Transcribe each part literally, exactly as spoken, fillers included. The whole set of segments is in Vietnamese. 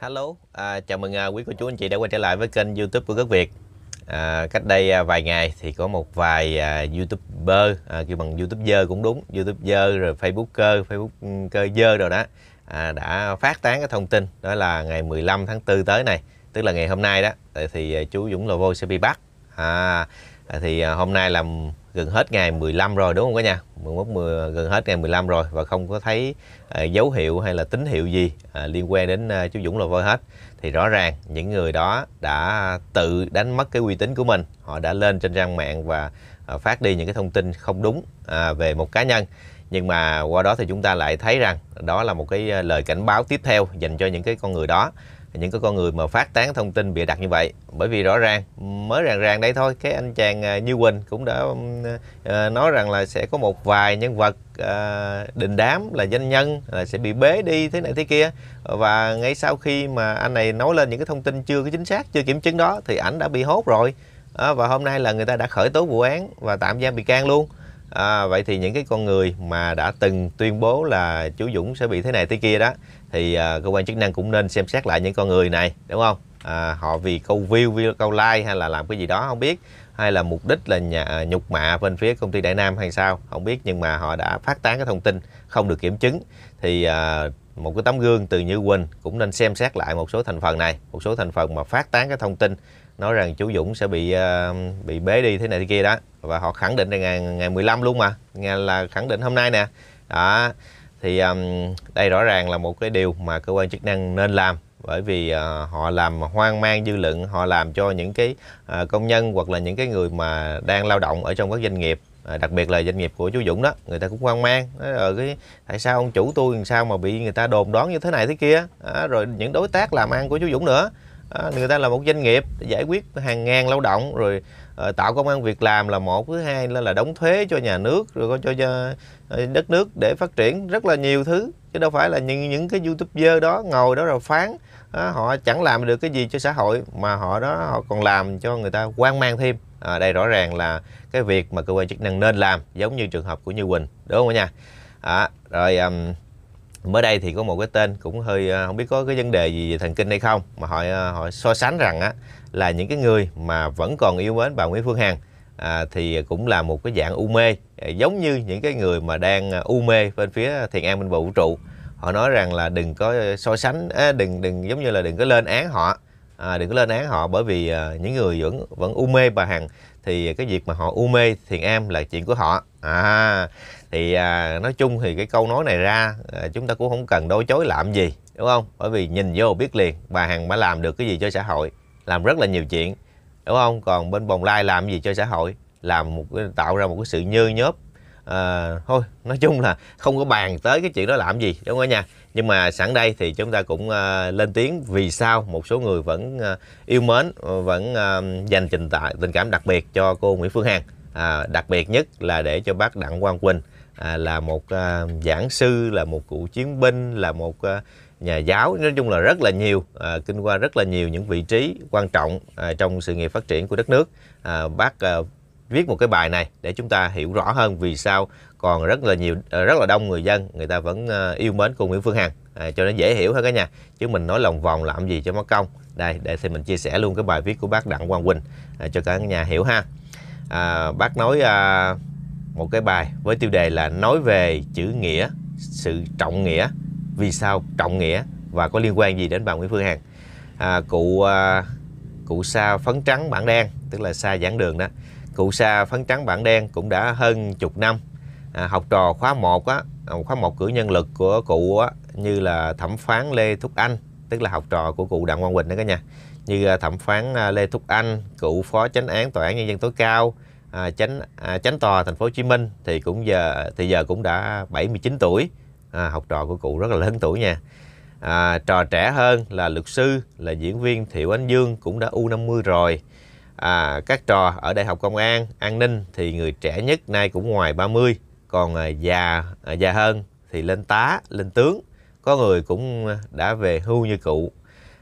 Hello, à, chào mừng à, quý cô chú anh chị đã quay trở lại với kênh YouTube của Gấc Việt. à, Cách đây à, vài ngày thì có một vài à, YouTuber, à, kêu bằng YouTuber cũng đúng, YouTuber rồi Facebooker, Facebooker dơ rồi đó, à, đã phát tán cái thông tin đó là ngày mười lăm tháng tư tới này, tức là ngày hôm nay đó, thì chú Dũng Lò Vôi sẽ bị bắt. à, Thì à, hôm nay là gần hết ngày mười lăm rồi đúng không cả nhà? mười một, mười, gần hết ngày mười lăm rồi và không có thấy à, dấu hiệu hay là tín hiệu gì à, liên quan đến à, chú Dũng Lò Vôi hết. Thì rõ ràng những người đó đã tự đánh mất cái uy tín của mình. Họ đã lên trên trang mạng và à, phát đi những cái thông tin không đúng à, về một cá nhân. Nhưng mà qua đó thì chúng ta lại thấy rằng đó là một cái lời cảnh báo tiếp theo dành cho những cái con người đó, những cái con người mà phát tán thông tin bịa đặt như vậy. Bởi vì rõ ràng mới ràng ràng đây thôi, cái anh chàng Như Quỳnh cũng đã nói rằng là sẽ có một vài nhân vật đình đám là doanh nhân là sẽ bị bế đi thế này thế kia, và ngay sau khi mà anh này nói lên những cái thông tin chưa có chính xác, chưa kiểm chứng đó thì ảnh đã bị hốt rồi, và hôm nay là người ta đã khởi tố vụ án và tạm giam bị can luôn. À, vậy thì những cái con người mà đã từng tuyên bố là chú Dũng sẽ bị thế này thế kia đó thì à, cơ quan chức năng cũng nên xem xét lại những con người này, đúng không? À, họ vì câu view, câu like hay là làm cái gì đó không biết, hay là mục đích là nhà, nhục mạ bên phía công ty Đại Nam hay sao không biết, nhưng mà họ đã phát tán cái thông tin không được kiểm chứng. Thì à, một cái tấm gương từ Như Quỳnh cũng nên xem xét lại một số thành phần này, một số thành phần mà phát tán cái thông tin nói rằng chú Dũng sẽ bị uh, bị bế đi thế này thế kia đó, và họ khẳng định là ngày, ngày mười lăm luôn mà, ngày là khẳng định hôm nay nè đó. Thì um, đây rõ ràng là một cái điều mà cơ quan chức năng nên làm, bởi vì uh, họ làm hoang mang dư luận, họ làm cho những cái uh, công nhân hoặc là những cái người mà đang lao động ở trong các doanh nghiệp, đặc biệt là doanh nghiệp của chú Dũng đó, người ta cũng hoang mang nói, cái tại sao ông chủ tôi làm sao mà bị người ta đồn đoán như thế này thế kia à, rồi những đối tác làm ăn của chú Dũng nữa à, người ta là một doanh nghiệp giải quyết hàng ngàn lao động, rồi à, tạo công ăn việc làm là một, thứ hai là, là đóng thuế cho nhà nước, rồi cho, cho đất nước để phát triển rất là nhiều thứ, chứ đâu phải là những, những cái YouTuber đó ngồi đó rồi phán à, họ chẳng làm được cái gì cho xã hội mà họ đó họ còn làm cho người ta hoang mang thêm. À, đây rõ ràng là cái việc mà cơ quan chức năng nên làm, giống như trường hợp của Như Quỳnh, đúng không nha? À, rồi um, mới đây thì có một cái tên cũng hơi uh, không biết có cái vấn đề gì về thần kinh hay không, mà họ uh, họ so sánh rằng á, là những cái người mà vẫn còn yêu mến bà Nguyễn Phương Hằng à, thì cũng là một cái dạng u mê, giống như những cái người mà đang u mê bên phía Thiền Am Bên Bờ Vũ Trụ. Họ nói rằng là đừng có so sánh, à, đừng đừng giống như là đừng có lên án họ. À, đừng có lên án họ, bởi vì à, những người vẫn vẫn u mê bà Hằng thì cái việc mà họ u mê Thiền Am là chuyện của họ. À, thì à, nói chung thì cái câu nói này ra à, chúng ta cũng không cần đối chối làm gì, đúng không? Bởi vì nhìn vô biết liền bà Hằng đã làm được cái gì cho xã hội, làm rất là nhiều chuyện, đúng không? Còn bên Bồng Lai làm gì cho xã hội, làm một cái, tạo ra một cái sự nhơ nhớp. À, thôi nói chung là không có bàn tới cái chuyện đó làm gì, đúng không nha? Nhưng mà sẵn đây thì chúng ta cũng uh, lên tiếng vì sao một số người vẫn uh, yêu mến, vẫn uh, dành tình, tại, tình cảm đặc biệt cho cô Nguyễn Phương Hằng, à, đặc biệt nhất là để cho bác Đặng Quang Bình, à, là một uh, giảng sư, là một cựu chiến binh, là một uh, nhà giáo, nói chung là rất là nhiều, à, kinh qua rất là nhiều những vị trí quan trọng à, trong sự nghiệp phát triển của đất nước. À, bác uh, viết một cái bài này để chúng ta hiểu rõ hơn vì sao còn rất là nhiều, rất là đông người dân người ta vẫn yêu mến cô Nguyễn Phương Hằng, à, cho nó dễ hiểu hơn cả nhà, chứ mình nói lòng vòng làm gì cho mất công. Đây để thì mình chia sẻ luôn cái bài viết của bác Đặng Quang Bình à, cho cả nhà hiểu ha. À, bác nói à, một cái bài với tiêu đề là nói về chữ nghĩa, sự trọng nghĩa, vì sao trọng nghĩa và có liên quan gì đến bà Nguyễn Phương Hằng. À, cụ à, cụ sa phấn trắng bảng đen, tức là sa giảng đường đó, cụ sa phấn trắng bảng đen cũng đã hơn chục năm. À, học trò khóa một á, khóa một cử nhân lực của cụ á, như là thẩm phán Lê Thúc Anh, tức là học trò của cụ Đặng Quang Bình đó cả nhà, như thẩm phán Lê Thúc Anh, cựu phó chánh án tòa án nhân dân tối cao, à, chánh à, chánh tòa thành phố Hồ Chí Minh thì cũng giờ thì giờ cũng đã bảy mươi chín tuổi, à, học trò của cụ rất là lớn tuổi nha. À, trò trẻ hơn là luật sư, là diễn viên Thiệu Ánh Dương cũng đã U năm mươi rồi. À, các trò ở Đại học Công an, An ninh thì người trẻ nhất nay cũng ngoài ba mươi, còn à, già à, già hơn thì lên tá, lên tướng, có người cũng đã về hưu như cụ.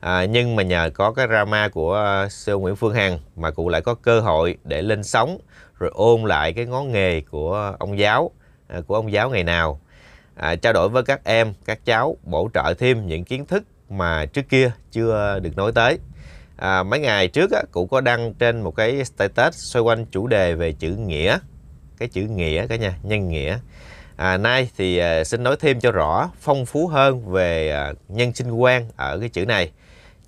À, nhưng mà nhờ có cái drama của uh, siêu Nguyễn Phương Hằng mà cụ lại có cơ hội để lên sóng rồi ôn lại cái ngón nghề của ông giáo, à, của ông giáo ngày nào, à, trao đổi với các em, các cháu, bổ trợ thêm những kiến thức mà trước kia chưa được nói tới. À, mấy ngày trước á, cụ có đăng trên một cái status xoay quanh chủ đề về chữ nghĩa, cái chữ nghĩa cả nhà, nhân nghĩa. À, nay thì à, xin nói thêm cho rõ, phong phú hơn về à, nhân sinh quan ở cái chữ này.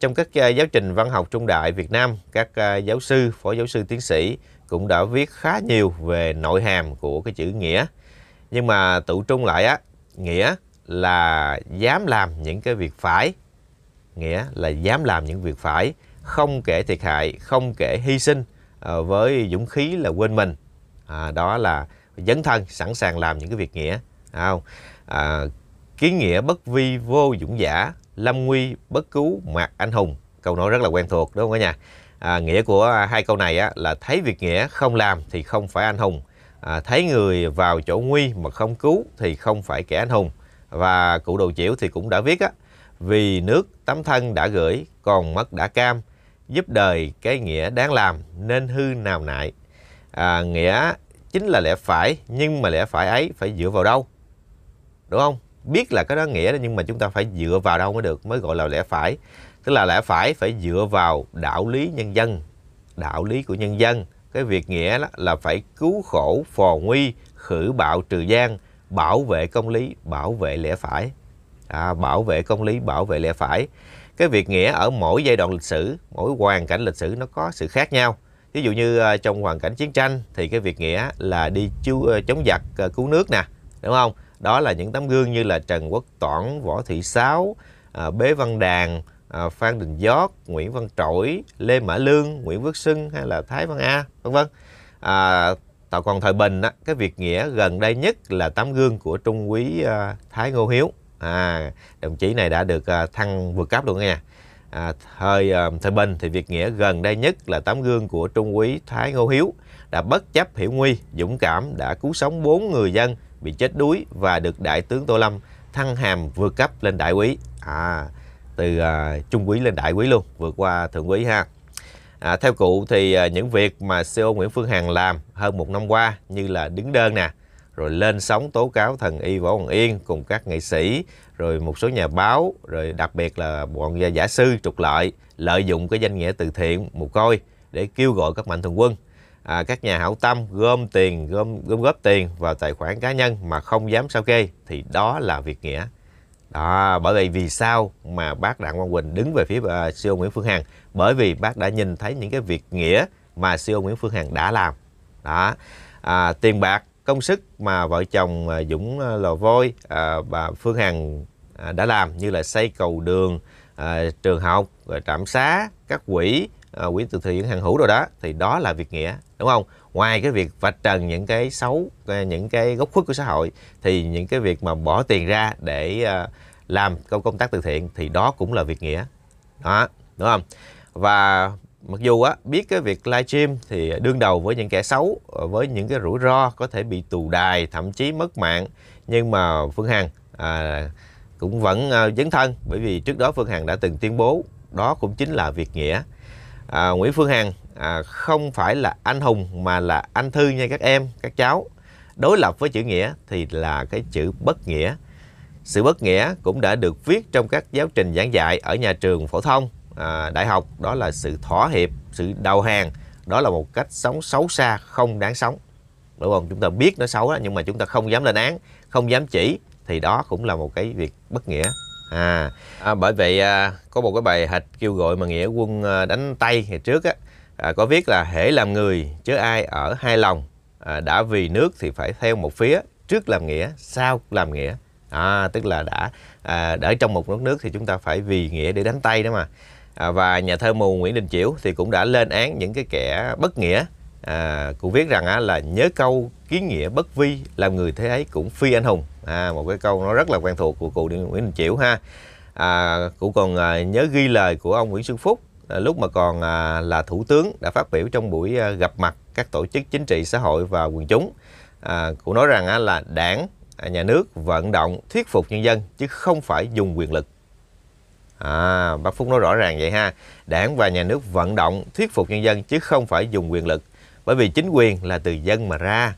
Trong các à, giáo trình văn học trung đại Việt Nam, các à, giáo sư, phó giáo sư, tiến sĩ cũng đã viết khá nhiều về nội hàm của cái chữ nghĩa. Nhưng mà tự trung lại á, nghĩa là dám làm những cái việc phải, nghĩa là dám làm những việc phải, không kể thiệt hại, không kể hy sinh, à, với dũng khí là quên mình. À, đó là dấn thân, sẵn sàng làm những cái việc nghĩa. À, kiến nghĩa bất vi vô dũng giả, lâm nguy bất cứu mạc anh hùng. Câu nói rất là quen thuộc đúng không cả nhà? À, nghĩa của hai câu này á, là thấy việc nghĩa không làm thì không phải anh hùng, à, thấy người vào chỗ nguy mà không cứu thì không phải kẻ anh hùng. Và cụ Đồ Chiểu thì cũng đã viết á, vì nước tấm thân đã gửi, còn mất đã cam, giúp đời cái nghĩa đáng làm, nên hư nào nại. À, nghĩa chính là lẽ phải, nhưng mà lẽ phải ấy phải dựa vào đâu, đúng không? Biết là cái đó nghĩa đó, nhưng mà chúng ta phải dựa vào đâu mới được, mới gọi là lẽ phải. Tức là lẽ phải phải dựa vào đạo lý nhân dân, đạo lý của nhân dân. Cái việc nghĩa đó là phải cứu khổ phò nguy, khử bạo trừ gian, bảo vệ công lý, bảo vệ lẽ phải. À, bảo vệ công lý, bảo vệ lẽ phải. Cái việc nghĩa ở mỗi giai đoạn lịch sử, mỗi hoàn cảnh lịch sử nó có sự khác nhau. Ví dụ như trong hoàn cảnh chiến tranh thì cái việc nghĩa là đi chống giặc cứu nước nè, đúng không? Đó là những tấm gương như là Trần Quốc Toản, Võ Thị Sáu, Bế Văn Đàn, Phan Đình Giót, Nguyễn Văn Trỗi, Lê Mã Lương, Nguyễn Quốc Sưng hay là Thái Văn A, vân vân. À, tạo còn thời bình, cái việc nghĩa gần đây nhất là tấm gương của Trung úy Thái Ngô Hiếu. À, đồng chí này đã được thăng vượt cấp luôn nha. À, thời thời bình thì việc nghĩa gần đây nhất là tấm gương của Trung úy Thái Ngô Hiếu, đã bất chấp hiểm nguy, dũng cảm đã cứu sống bốn người dân bị chết đuối và được đại tướng Tô Lâm thăng hàm vượt cấp lên đại úy. À, từ uh, trung úy lên đại úy luôn, vượt qua thượng úy ha. À, theo cụ thì uh, những việc mà xê e ô Nguyễn Phương Hằng làm hơn một năm qua như là đứng đơn nè, rồi lên sóng tố cáo thần y Võ Hoàng Yên cùng các nghệ sĩ, rồi một số nhà báo, rồi đặc biệt là bọn giả sư trục lợi, lợi dụng cái danh nghĩa từ thiện mồ côi để kêu gọi các mạnh thường quân, à, các nhà hảo tâm gom tiền, gom, gom góp tiền vào tài khoản cá nhân mà không dám sao kê, thì đó là việc nghĩa. Đó, bởi vậy vì sao mà bác Đặng Quang Bình đứng về phía xê e ô Nguyễn Phương Hằng, bởi vì bác đã nhìn thấy những cái việc nghĩa mà xê e ô Nguyễn Phương Hằng đã làm. Đó, à, tiền bạc, công sức mà vợ chồng Dũng Lò Vôi, à, bà Phương Hằng à, đã làm như là xây cầu đường, à, trường học, rồi trạm xá, các quỹ, à, quỹ từ thiện Hằng Hữu rồi đó, thì đó là việc nghĩa, đúng không? Ngoài cái việc vạch trần những cái xấu, những cái góc khuất của xã hội, thì những cái việc mà bỏ tiền ra để à, làm công tác từ thiện thì đó cũng là việc nghĩa. Đó, đúng không? Và mặc dù á, biết cái việc livestream thì đương đầu với những kẻ xấu, với những cái rủi ro có thể bị tù đài, thậm chí mất mạng, nhưng mà Phương Hằng à, cũng vẫn à, dấn thân, bởi vì trước đó Phương Hằng đã từng tuyên bố đó cũng chính là việc nghĩa. À, Nguyễn Phương Hằng à, không phải là anh hùng mà là anh thư nha các em, các cháu. Đối lập với chữ nghĩa thì là cái chữ bất nghĩa. Sự bất nghĩa cũng đã được viết trong các giáo trình giảng dạy ở nhà trường phổ thông, à, đại học, đó là sự thỏa hiệp, sự đầu hàng, đó là một cách sống xấu xa, không đáng sống, đúng không? Chúng ta biết nó xấu đó, nhưng mà chúng ta không dám lên án, không dám chỉ, thì đó cũng là một cái việc bất nghĩa. À, à, bởi vậy à, có một cái bài hịch kêu gọi mà nghĩa quân à, đánh Tây ngày trước á, à, có viết là hễ làm người chứ ai ở hai lòng, à, đã vì nước thì phải theo một phía, trước làm nghĩa sau làm nghĩa. À, tức là đã à, để trong một nước nước thì chúng ta phải vì nghĩa để đánh Tây đó mà. À, và nhà thơ mù Nguyễn Đình Chiểu thì cũng đã lên án những cái kẻ bất nghĩa. À, cụ viết rằng á, là nhớ câu kiến nghĩa bất vi, làm người thế ấy cũng phi anh hùng. À, một cái câu nó rất là quen thuộc của cụ Nguyễn Đình Chiểu ha. À, cụ còn à, nhớ ghi lời của ông Nguyễn Xuân Phúc à, lúc mà còn à, là thủ tướng, đã phát biểu trong buổi à, gặp mặt các tổ chức chính trị xã hội và quần chúng. À, cụ nói rằng á, là đảng, nhà nước vận động thuyết phục nhân dân chứ không phải dùng quyền lực. À, bác Phúc nói rõ ràng vậy ha. Đảng và nhà nước vận động thuyết phục nhân dân chứ không phải dùng quyền lực. Bởi vì chính quyền là từ dân mà ra.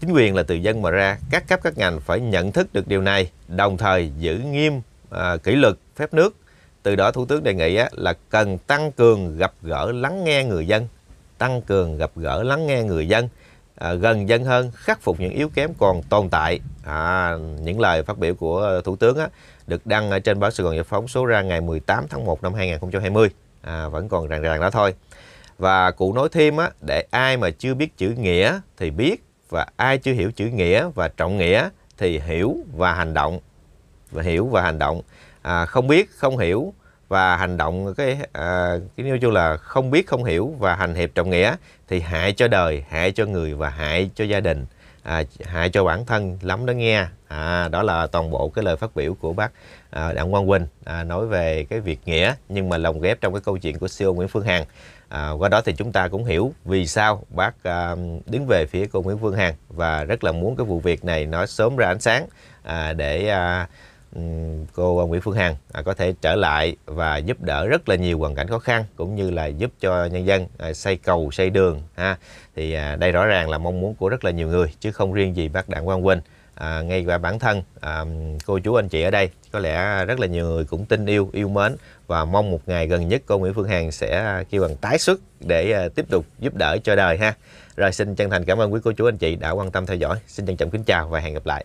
Chính quyền là từ dân mà ra. Các cấp các ngành phải nhận thức được điều này, đồng thời giữ nghiêm à, kỷ luật, phép nước, Từ đó Thủ tướng đề nghị là cần tăng cường gặp gỡ lắng nghe người dân, tăng cường gặp gỡ lắng nghe người dân, gần dân hơn, khắc phục những yếu kém còn tồn tại. À, những lời phát biểu của Thủ tướng á, được đăng ở trên báo Sài Gòn Giải Phóng số ra ngày mười tám tháng một năm hai nghìn không trăm hai mươi. À, vẫn còn ràng ràng đó thôi. Và cụ nói thêm á, để ai mà chưa biết chữ nghĩa thì biết, và ai chưa hiểu chữ nghĩa và trọng nghĩa thì hiểu và hành động. Và hiểu và hành động. À, không biết, không hiểu và hành động, cái à, cái nói chung là không biết, không hiểu và hành hiệp trọng nghĩa thì hại cho đời, hại cho người và hại cho gia đình, à, hại cho bản thân lắm đó nghe. À, đó là toàn bộ cái lời phát biểu của bác à, Đặng Quang Bình à, nói về cái việc nghĩa, nhưng mà lồng ghép trong cái câu chuyện của xê i ô Nguyễn Phương Hằng. À, qua đó thì chúng ta cũng hiểu vì sao bác à, đứng về phía cô Nguyễn Phương Hằng và rất là muốn cái vụ việc này nó sớm ra ánh sáng à, để à, cô Nguyễn Phương Hằng à, có thể trở lại và giúp đỡ rất là nhiều hoàn cảnh khó khăn, cũng như là giúp cho nhân dân à, xây cầu, xây đường ha. Thì à, đây rõ ràng là mong muốn của rất là nhiều người, chứ không riêng gì bác Đặng Quang Bình. À, ngay cả bản thân à, cô chú anh chị ở đây, có lẽ rất là nhiều người cũng tin yêu, yêu mến và mong một ngày gần nhất cô Nguyễn Phương Hằng sẽ kêu bằng tái xuất để à, tiếp tục giúp đỡ cho đời ha. Rồi, xin chân thành cảm ơn quý cô chú anh chị đã quan tâm theo dõi. Xin trân trọng kính chào và hẹn gặp lại.